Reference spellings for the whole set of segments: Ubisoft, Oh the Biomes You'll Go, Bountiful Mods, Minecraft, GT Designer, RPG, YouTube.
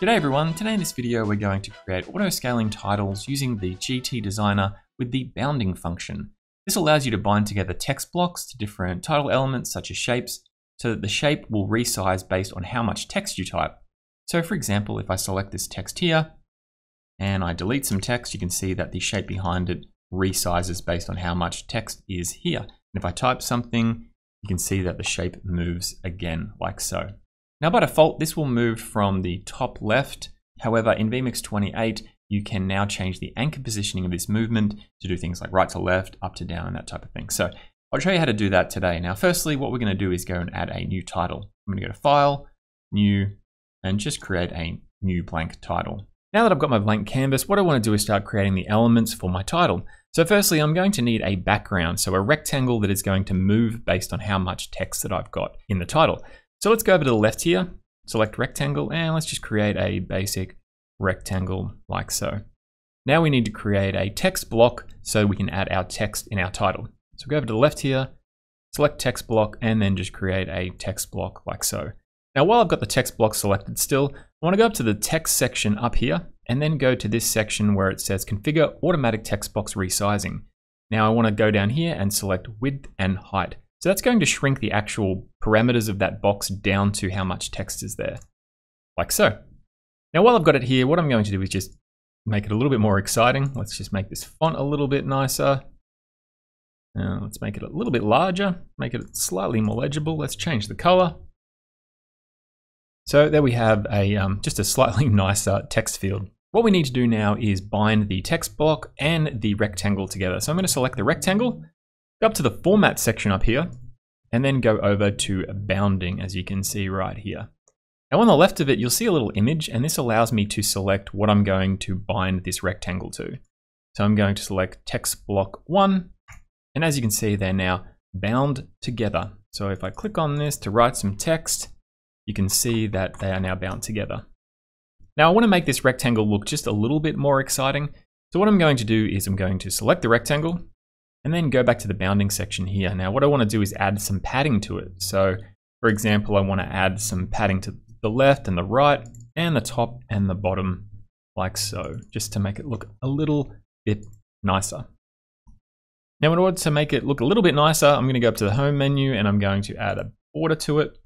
G'day everyone, today in this video we're going to create auto-scaling titles using the GT Designer with the bounding function. This allows you to bind together text blocks to different title elements such as shapes so that the shape will resize based on how much text you type. So for example, if I select this text here and I delete some text, you can see that the shape behind it resizes based on how much text is here. And if I type something, you can see that the shape moves again like so. Now by default, this will move from the top left. However, in vMix 28, you can now change the anchor positioning of this movement to do things like right to left, up to down, and that type of thing. So I'll show you how to do that today. Now, firstly, what we're gonna do is go and add a new title. I'm gonna go to File, New, and just create a new blank title. Now that I've got my blank canvas, what I wanna do is start creating the elements for my title. So firstly, I'm going to need a background. So a rectangle that is going to move based on how much text that I've got in the title. So let's go over to the left here, select rectangle, and let's just create a basic rectangle like so. Now we need to create a text block so we can add our text in our title. So go over to the left here, select text block, and then just create a text block like so. Now while I've got the text block selected still, I want to go up to the text section up here, and then go to this section where it says configure automatic text box resizing. Now I want to go down here and select width and height. So that's going to shrink the actual parameters of that box down to how much text is there, like so. Now, while I've got it here, what I'm going to do is just make it a little bit more exciting. Let's just make this font a little bit nicer. Let's make it a little bit larger, make it slightly more legible. Let's change the color. So there we have a just a slightly nicer text field. What we need to do now is bind the text block and the rectangle together. So I'm going to select the rectangle, go up to the format section up here, and then go over to bounding, as you can see right here. Now on the left of it, you'll see a little image, and this allows me to select what I'm going to bind this rectangle to. So I'm going to select text block 1, and as you can see, they're now bound together. So if I click on this to write some text, you can see that they are now bound together. Now I want to make this rectangle look just a little bit more exciting. So what I'm going to do is I'm going to select the rectangle, and then go back to the bounding section here. Now, what I want to do is add some padding to it. So for example, I want to add some padding to the left and the right and the top and the bottom, like so, just to make it look a little bit nicer. Now, in order to make it look a little bit nicer, I'm going to go up to the home menu and I'm going to add a border to it.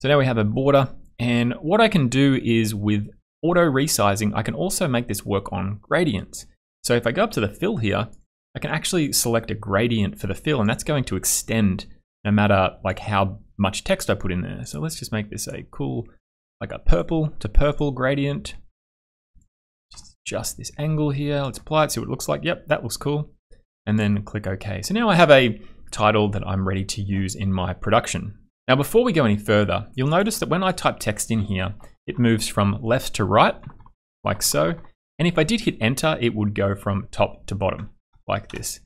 So now we have a border, and what I can do is with auto resizing, I can also make this work on gradients. So if I go up to the fill here, I can actually select a gradient for the fill, and that's going to extend no matter like how much text I put in there. So let's just make this a cool, like a purple to purple gradient. Just adjust this angle here. Let's apply it, see what it looks like. Yep, that looks cool. And then click OK. So now I have a title that I'm ready to use in my production. Now, before we go any further, you'll notice that when I type text in here, it moves from left to right, like so. And if I did hit enter, it would go from top to bottom like this.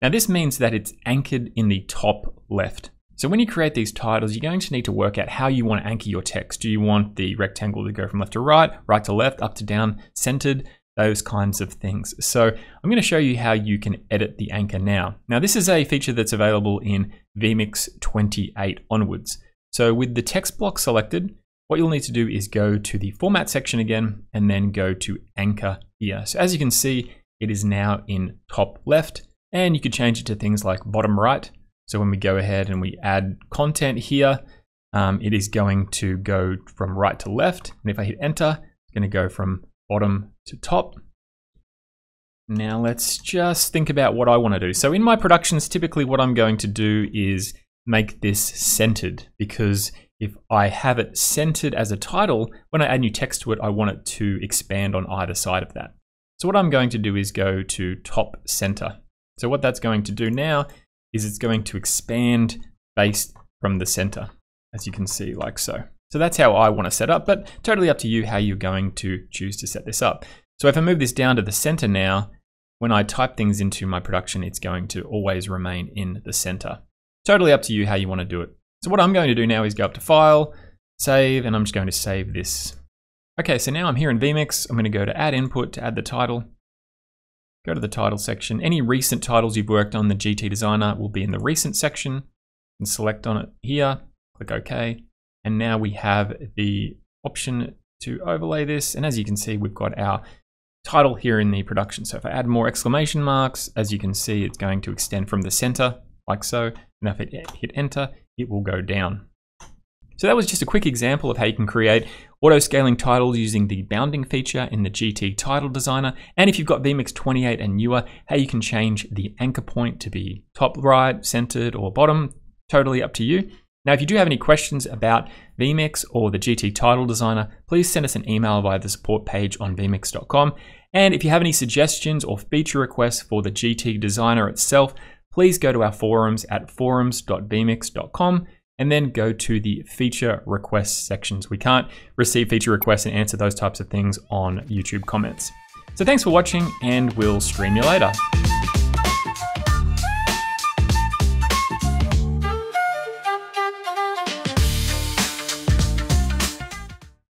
Now this means that it's anchored in the top left. So when you create these titles, you're going to need to work out how you want to anchor your text. Do you want the rectangle to go from left to right, right to left, up to down, centered, those kinds of things. So I'm going to show you how you can edit the anchor now. Now this is a feature that's available in vMix 28 onwards. So with the text block selected, what you'll need to do is go to the format section again, and then go to anchor here. So as you can see, it is now in top left, and you could change it to things like bottom right. So when we go ahead and we add content here, it is going to go from right to left. And if I hit enter, it's going to go from bottom to top. Now let's just think about what I want to do. So in my productions, typically what I'm going to do is make this centered, because if I have it centered as a title, when I add new text to it, I want it to expand on either side of that. So what I'm going to do is go to top center. So what that's going to do now is it's going to expand based from the center, as you can see, like so. So that's how I want to set up, but totally up to you how you're going to choose to set this up. So if I move this down to the center now, when I type things into my production, it's going to always remain in the center. Totally up to you how you want to do it. So what I'm going to do now is go up to File, Save, and I'm just going to save this. Okay, so now I'm here in vMix. I'm going to go to Add Input to add the title. Go to the title section. Any recent titles you've worked on, the GT Designer will be in the recent section. And select on it here, click OK. And now we have the option to overlay this. And as you can see, we've got our title here in the production. So if I add more exclamation marks, as you can see, it's going to extend from the center like so. And if I hit enter, it will go down. So that was just a quick example of how you can create auto-scaling titles using the bounding feature in the GT Title Designer. And if you've got vMix 28 and newer, how you can change the anchor point to be top right, centered, or bottom, totally up to you. Now, if you do have any questions about vMix or the GT Title Designer, please send us an email via the support page on vmix.com. And if you have any suggestions or feature requests for the GT Designer itself, please go to our forums at forums.vmix.com. and then go to the feature request sections. We can't receive feature requests and answer those types of things on YouTube comments. So thanks for watching, and we'll stream you later.